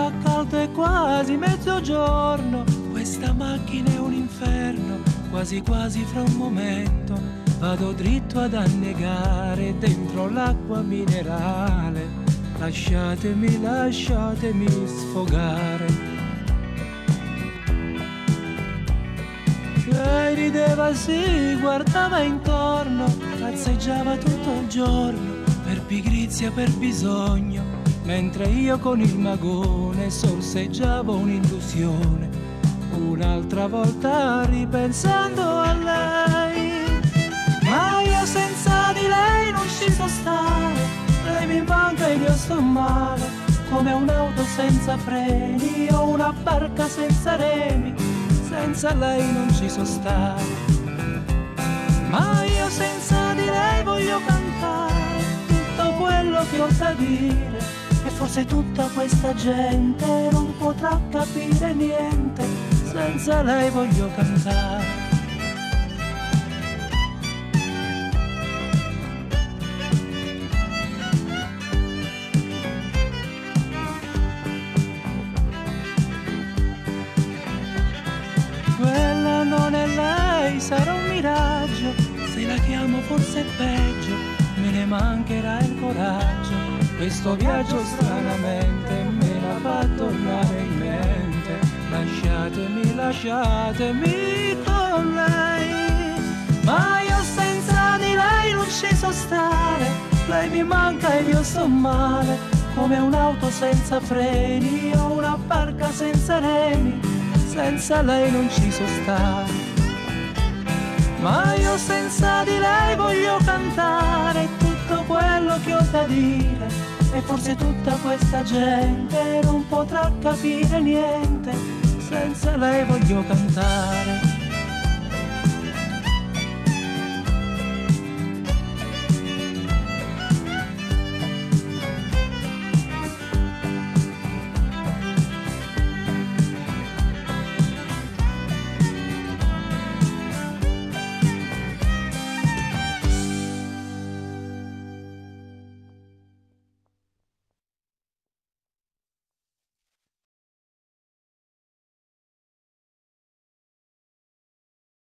fa caldo e quasi mezzogiorno. Questa macchina è un inferno, quasi quasi fra un momento vado dritto ad annegare dentro l'acqua minerale. Lasciatemi, lasciatemi sfogare. Lei rideva, si guardava intorno, cazzeggiava tutto il giorno, per pigrizia, per bisogno, mentre io con il magone sorseggiavo un'illusione. Un'altra volta ripensando a lei, ma io senza di lei non ci so stare. Lei mi manca e io sto male, come un'auto senza freni o una barca senza remi. Senza lei non ci so stare, ma io senza di lei voglio cantare tutto quello che osa dire, e forse tutta questa gente non potrà capire niente. Senza lei voglio cantare. Quella non è lei, sarà un miraggio. Se la chiamo forse è peggio, me ne mancherà il coraggio. Questo viaggio stranamente me la fa tornare in mente. Lasciatemi, lasciatemi con lei, ma io senza di lei non ci so stare. Lei mi manca e io sto male, come un'auto senza freni o una barca senza remi. Senza lei non ci so stare, ma io senza di lei voglio cantare tutto quello che ho da dire, e forse tutta questa gente non potrà capire niente. Senza lei voglio cantare.